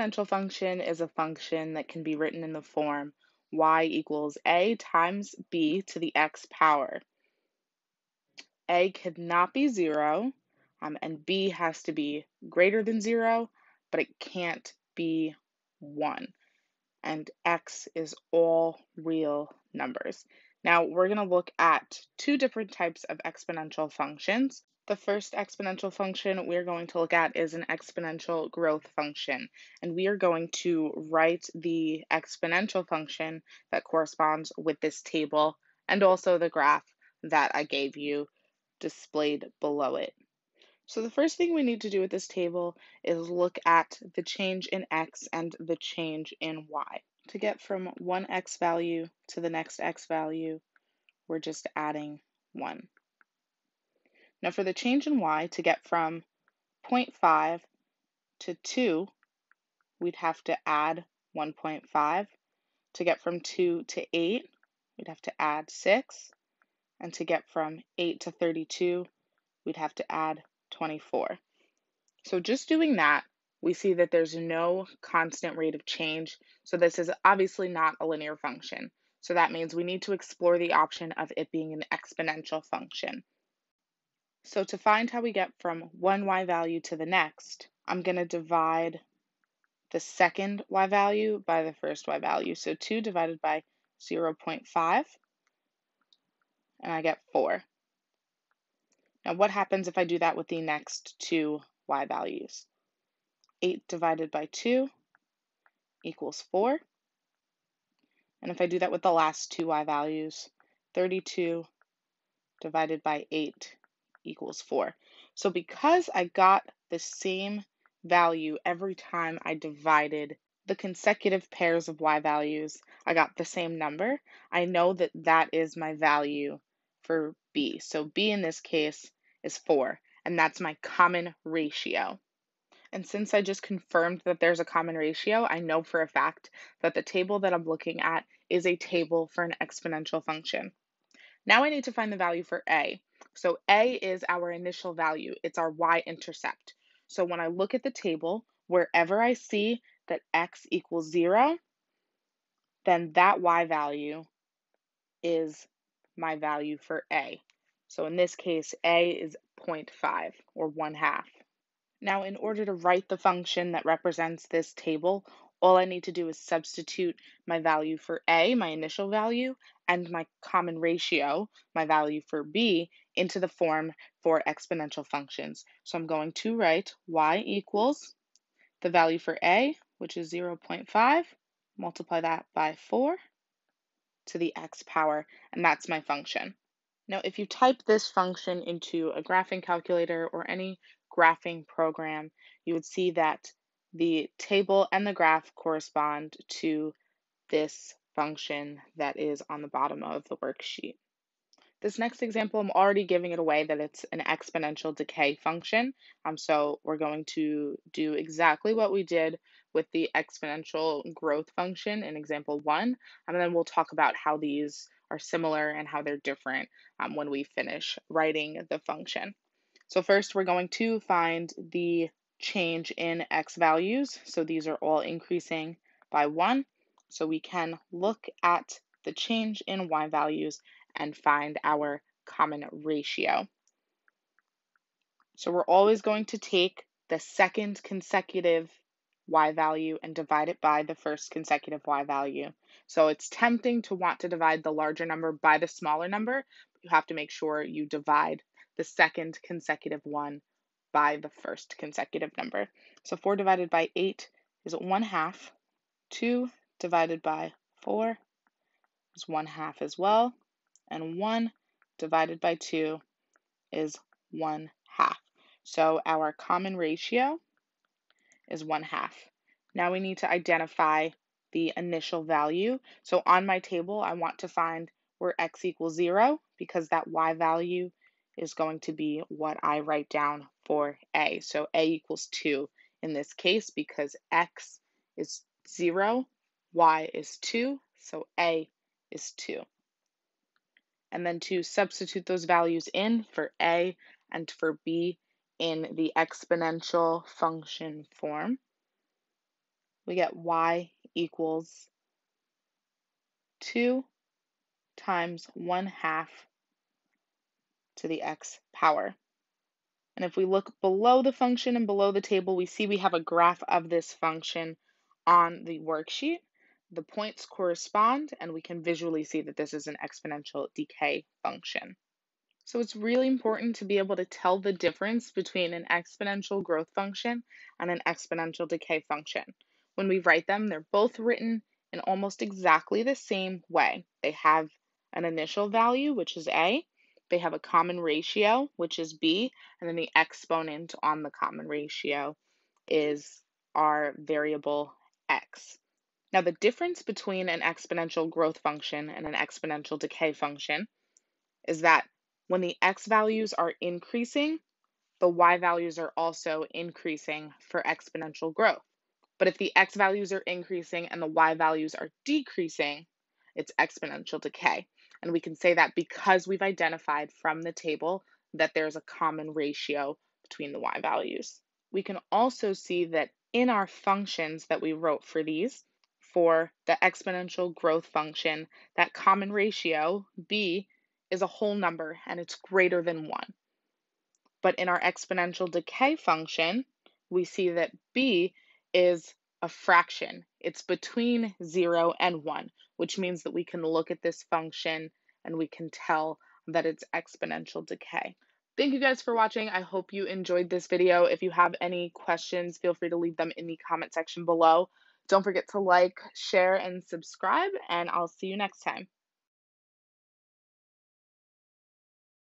exponential function is a function that can be written in the form y equals a times b to the x power. A could not be 0, and b has to be greater than 0, but it can't be 1. And x is all real numbers. Now we're going to look at two different types of exponential functions. The first exponential function we're going to look at is an exponential growth function, and we are going to write the exponential function that corresponds with this table and also the graph that I gave you displayed below it. So the first thing we need to do with this table is look at the change in x and the change in y. To get from one x value to the next x value, we're just adding 1. Now for the change in y, to get from 0.5 to 2, we'd have to add 1.5. To get from 2 to 8, we'd have to add 6. And to get from 8 to 32, we'd have to add 24. So just doing that, we see that there's no constant rate of change. So this is obviously not a linear function. So that means we need to explore the option of it being an exponential function. So to find how we get from one y value to the next, I'm going to divide the second y value by the first y value. So 2 divided by 0.5, and I get 4. Now what happens if I do that with the next two y values? 8 divided by 2 equals 4. And if I do that with the last two y values, 32 divided by 8 equals 4. So because I got the same value every time I divided the consecutive pairs of y values, I got the same number. I know that that is my value for b. So b in this case is 4, and that's my common ratio. And since I just confirmed that there's a common ratio, I know for a fact that the table that I'm looking at is a table for an exponential function. Now I need to find the value for a. So a is our initial value. It's our y-intercept. So when I look at the table, wherever I see that x equals 0, then that y value is my value for a. So in this case, a is 0.5 or 1/2. Now in order to write the function that represents this table, all I need to do is substitute my value for a, my initial value, and my common ratio, my value for b, into the form for exponential functions. So I'm going to write y equals the value for a, which is 0.5, multiply that by 4 to the x power, and that's my function. Now if you type this function into a graphing calculator or any graphing program, you would see that the table and the graph correspond to this function that is on the bottom of the worksheet. This next example, I'm already giving it away that it's an exponential decay function. So we're going to do exactly what we did with the exponential growth function in example 1, and then we'll talk about how these are similar and how they're different when we finish writing the function. So first, we're going to find the change in x values. So these are all increasing by 1. So we can look at the change in y values and find our common ratio. So we're always going to take the second consecutive y value and divide it by the first consecutive y value. So it's tempting to want to divide the larger number by the smaller number, but you have to make sure you divide the second consecutive one by the first consecutive number. So 4 divided by 8 is 1/2. 2 divided by 4 is 1/2 as well. And 1 divided by 2 is 1/2. So our common ratio is 1/2. Now we need to identify the initial value. So on my table, I want to find where x equals 0, because that y value is going to be what I write down for a. So a equals 2 in this case, because x is 0, y is 2, so a is 2. And then to substitute those values in for a and for b in the exponential function form, we get y equals 2 times 1/2 to the x power. And if we look below the function and below the table, we see we have a graph of this function on the worksheet. The points correspond, and we can visually see that this is an exponential decay function. So it's really important to be able to tell the difference between an exponential growth function and an exponential decay function. When we write them, they're both written in almost exactly the same way. They have an initial value, which is a, they have a common ratio, which is b, and then the exponent on the common ratio is our variable x. Now, the difference between an exponential growth function and an exponential decay function is that when the x values are increasing, the y values are also increasing for exponential growth. But if the x values are increasing and the y values are decreasing, it's exponential decay. And we can say that because we've identified from the table that there's a common ratio between the y values. We can also see that in our functions that we wrote for these, for the exponential growth function, that common ratio, b, is a whole number and it's greater than 1. But in our exponential decay function, we see that b is a fraction. It's between 0 and 1, which means that we can look at this function and we can tell that it's exponential decay. Thank you guys for watching. I hope you enjoyed this video. If you have any questions, feel free to leave them in the comment section below. Don't forget to like, share, and subscribe, and I'll see you next time.